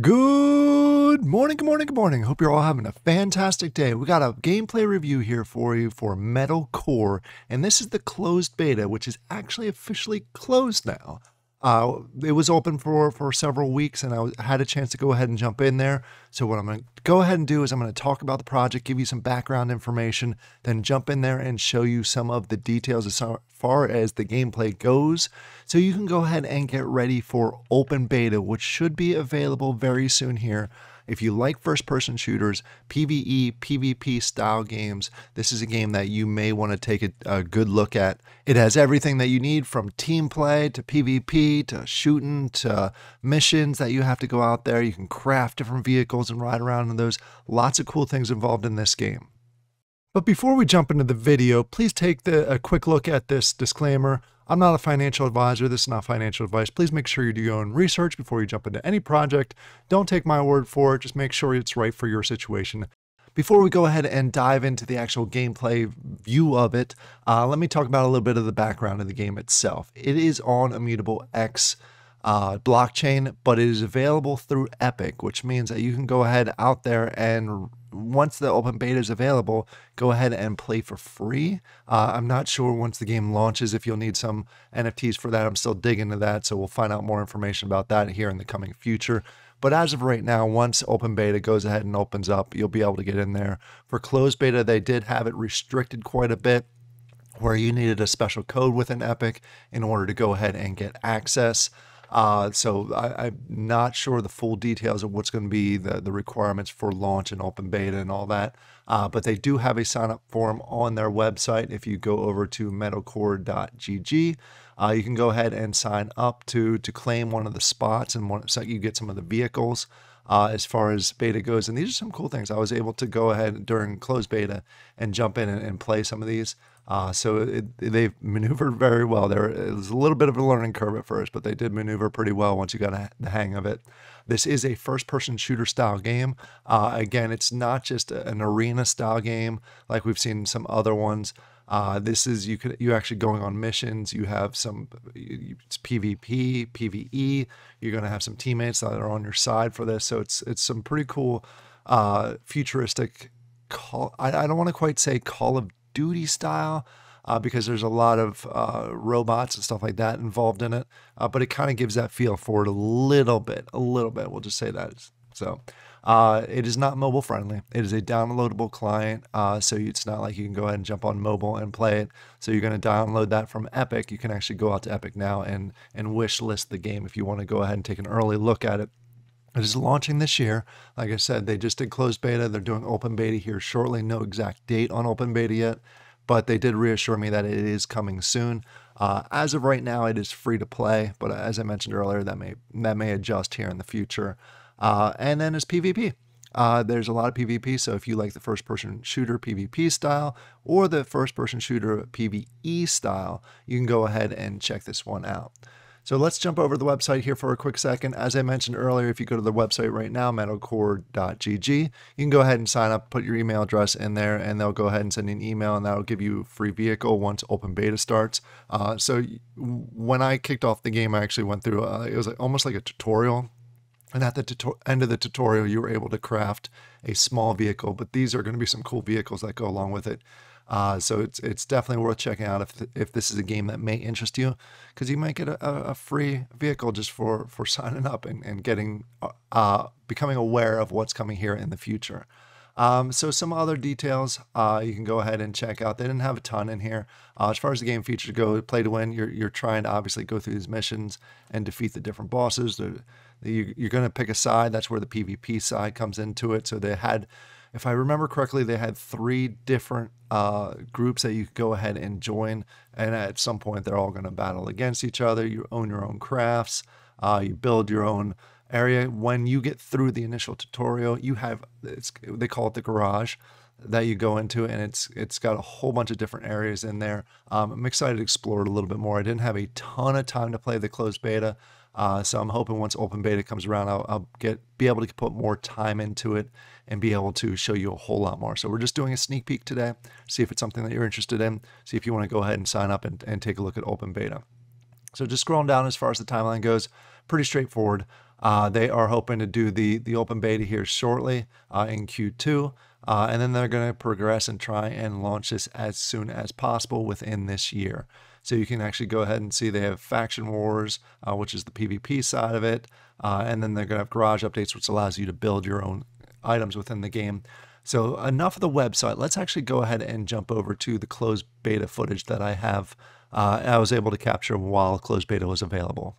Good morning. Hope you're all having a fantastic day. We got a gameplay review here for you for Metal Core, and this is the closed beta, which is actually officially closed now. It was open for several weeks, and I had a chance to go ahead and jump in there. So what I'm going to go ahead and do is I'm going to talk about the project, give you some background information, then jump in there and show you some of the details as far as the gameplay goes. So you can go ahead and get ready for open beta, which should be available very soon here. If you like first-person shooters, PvE, PvP style games, this is a game that you may want to take a good look at. It has everything that you need, from team play to PvP to shooting to missions that you have to go out there. You can craft different vehicles and ride around in those. Lots of cool things involved in this game. But before we jump into the video, please take a quick look at this disclaimer. I'm not a financial advisor. This is not financial advice. Please make sure you do your own research before you jump into any project. Don't take my word for it. Just make sure it's right for your situation. Before we go ahead and dive into the actual gameplay view of it, let me talk about a little bit of the background of the game itself. It is on Immutable X blockchain, but it is available through Epic, which means that you can go ahead out there and once the open beta is available, go ahead and play for free. I'm not sure once the game launches if you'll need some NFTs for that. I'm still digging into that, so we'll find out more information about that here in the coming future. But as of right now, once open beta goes ahead and opens up, you'll be able to get in there. For closed beta, they did have it restricted quite a bit, where you needed a special code within Epic in order to go ahead and get access. So I'm not sure the full details of what's going to be the requirements for launch and open beta and all that. But they do have a sign-up form on their website. If you go over to metalcore.gg, you can go ahead and sign up to claim one of the spots, and so you get some of the vehicles as far as beta goes. And these are some cool things. I was able to go ahead during closed beta and jump in and play some of these. So they've maneuvered very well. It was a little bit of a learning curve at first, but they did maneuver pretty well once you got the hang of it. This is a first-person shooter style game. Again, it's not just an arena style game like we've seen some other ones. This is you're actually going on missions. You have some it's PvP, PvE. You're going to have some teammates that are on your side for this. So it's some pretty cool futuristic call. I don't want to quite say Call of Duty style because there's a lot of robots and stuff like that involved in it, but it kind of gives that feel for it a little bit. We'll just say that. So it is not mobile friendly. It is a downloadable client, so it's not like you can go ahead and jump on mobile and play it. So you're going to download that from Epic. You can actually go out to Epic now and wish list the game if you want to go ahead and take an early look at it. It is launching this year. Like I said, they just did closed beta. They're doing open beta here shortly. No exact date on open beta yet, but they did reassure me that it is coming soon. As of right now, it is free to play, but as I mentioned earlier, that may adjust here in the future. And then there's PvP. There's a lot of PvP, so if you like the first-person shooter PvP style or the first-person shooter PvE style, you can go ahead and check this one out. So let's jump over to the website here for a quick second. As I mentioned earlier, if you go to the website right now, metalcore.gg, you can go ahead and sign up, put your email address in there, and they'll go ahead and send you an email, and that'll give you a free vehicle once open beta starts. So when I kicked off the game, I actually went through, it was almost like a tutorial. And at the end of the tutorial, you were able to craft a small vehicle, but these are going to be some cool vehicles that go along with it. So it's definitely worth checking out if this is a game that may interest you, because you might get a free vehicle just for signing up and getting becoming aware of what's coming here in the future. So some other details you can go ahead and check out. They didn't have a ton in here. As far as the game features go, play to win, you're trying to obviously go through these missions and defeat the different bosses. You're going to pick a side. That's where the PvP side comes into it. So they had, if I remember correctly, they had three different groups that you could go ahead and join. And at some point, they're all going to battle against each other. You own your own crafts. You build your own area. When you get through the initial tutorial, you have, they call it the garage that you go into, and it's got a whole bunch of different areas in there. I'm excited to explore it a little bit more. I didn't have a ton of time to play the closed beta, so I'm hoping once open beta comes around, I'll be able to put more time into it and be able to show you a whole lot more. So we're just doing a sneak peek today, see if it's something that you're interested in, see if you want to go ahead and sign up and take a look at open beta. So just scrolling down as far as the timeline goes, pretty straightforward. They are hoping to do the open beta here shortly in Q2, and then they're going to progress and try and launch this as soon as possible within this year. So you can actually go ahead and see they have Faction Wars, which is the PvP side of it, and then they're going to have garage updates, which allows you to build your own items within the game. So enough of the website. Let's actually go ahead and jump over to the closed beta footage that I have. I was able to capture while closed beta was available.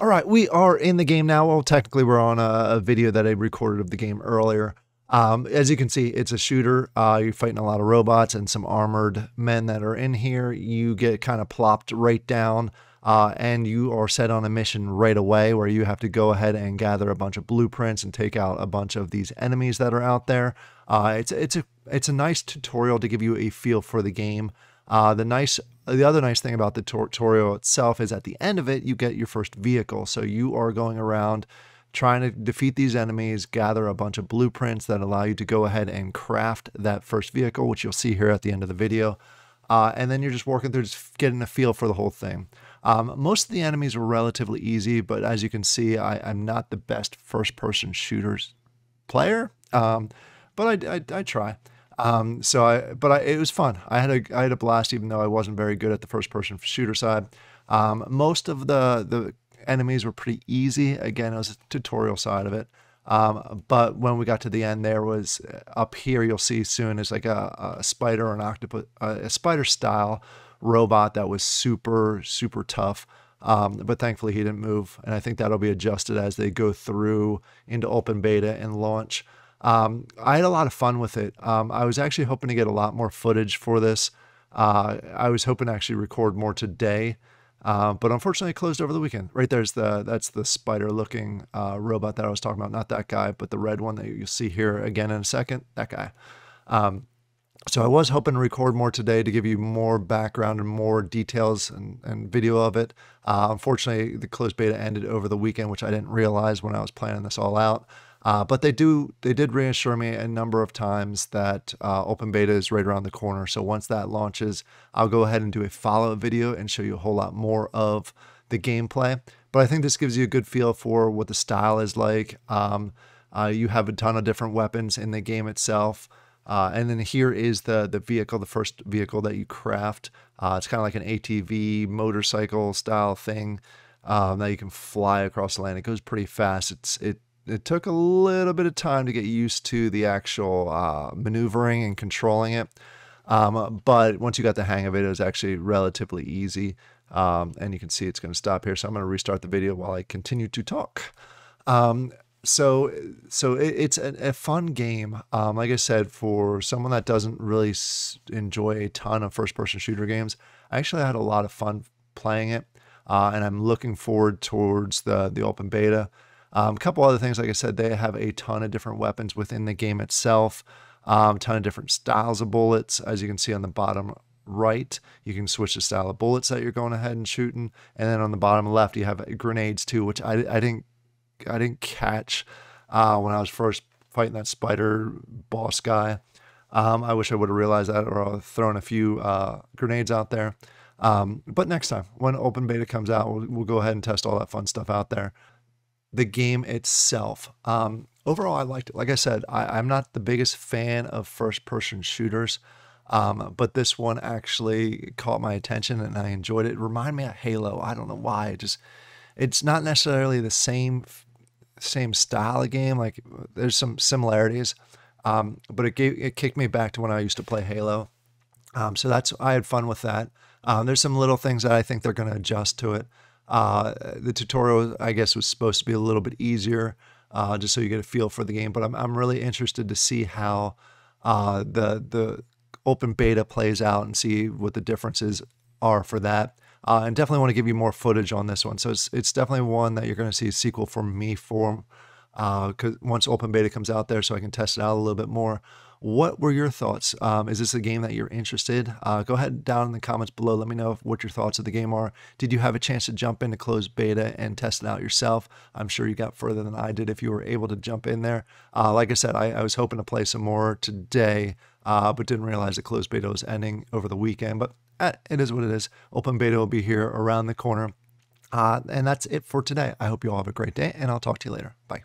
All right, we are in the game now. Well, technically we're on a video that I recorded of the game earlier. As you can see, it's a shooter. You're fighting a lot of robots and some armored men that are in here. You get kind of plopped right down, and you are set on a mission right away where you have to go ahead and gather a bunch of blueprints and take out a bunch of these enemies that are out there. It's a nice tutorial to give you a feel for the game. The other nice thing about the tutorial itself is at the end of it, you get your first vehicle. So you are going around trying to defeat these enemies, gather a bunch of blueprints that allow you to go ahead and craft that first vehicle, which you'll see here at the end of the video. And then you're just working through, just getting a feel for the whole thing. Most of the enemies were relatively easy, but as you can see, I'm not the best first-person shooters player, but I try. It was fun. I had a blast, even though I wasn't very good at the first-person shooter side. Most of the enemies were pretty easy. Again, it was a tutorial side of it. But when we got to the end, there was up here, you'll see soon, is like a spider or an octopus, a spider style robot that was super, super tough. But thankfully he didn't move. And I think that'll be adjusted as they go through into open beta and launch. I had a lot of fun with it. I was actually hoping to get a lot more footage for this. I was hoping to actually record more today. But unfortunately, it closed over the weekend. Right there's that's the spider-looking robot that I was talking about. Not that guy, but the red one that you'll see here again in a second. That guy. So I was hoping to record more today to give you more background and more details and video of it. Unfortunately, the closed beta ended over the weekend, which I didn't realize when I was planning this all out. But they did reassure me a number of times that open beta is right around the corner. So once that launches, I'll go ahead and do a follow-up video and show you a whole lot more of the gameplay. But I think this gives you a good feel for what the style is like. You have a ton of different weapons in the game itself. And then here is the vehicle, the first vehicle that you craft. It's kind of like an ATV motorcycle style thing that you can fly across the land. It goes pretty fast. It took a little bit of time to get used to the actual maneuvering and controlling it. But once you got the hang of it, it was actually relatively easy. And you can see it's going to stop here. So I'm going to restart the video while I continue to talk. So it's a fun game. Like I said, for someone that doesn't really enjoy a ton of first-person shooter games, I actually had a lot of fun playing it. And I'm looking forward towards the open beta. A couple other things, like I said, they have a ton of different weapons within the game itself, a ton of different styles of bullets. As you can see on the bottom right, you can switch the style of bullets that you're going ahead and shooting. And then on the bottom left, you have grenades too, which I didn't catch when I was first fighting that spider boss guy. I wish I would have realized that, or I would have thrown a few grenades out there. But next time, when open beta comes out, we'll go ahead and test all that fun stuff out there. The game itself. Overall, I liked it. Like I said, I'm not the biggest fan of first-person shooters, but this one actually caught my attention and I enjoyed it. It reminded me of Halo. I don't know why. It's not necessarily the same style of game. Like there's some similarities, but it kicked me back to when I used to play Halo. So I had fun with that. There's some little things that I think they're going to adjust to it. The tutorial, I guess, was supposed to be a little bit easier, just so you get a feel for the game. But I'm really interested to see how the open beta plays out and see what the differences are for that. And definitely want to give you more footage on this one. So it's definitely one that you're going to see a sequel from me for, because once open beta comes out there, so I can test it out a little bit more. What were your thoughts? Is this a game that you're interested? Go ahead down in the comments below. Let me know what your thoughts of the game are. Did you have a chance to jump into closed beta and test it out yourself? I'm sure you got further than I did if you were able to jump in there. Like I said, I was hoping to play some more today, but didn't realize the closed beta was ending over the weekend. But it is what it is. Open beta will be here around the corner. And that's it for today. I hope you all have a great day, and I'll talk to you later. Bye.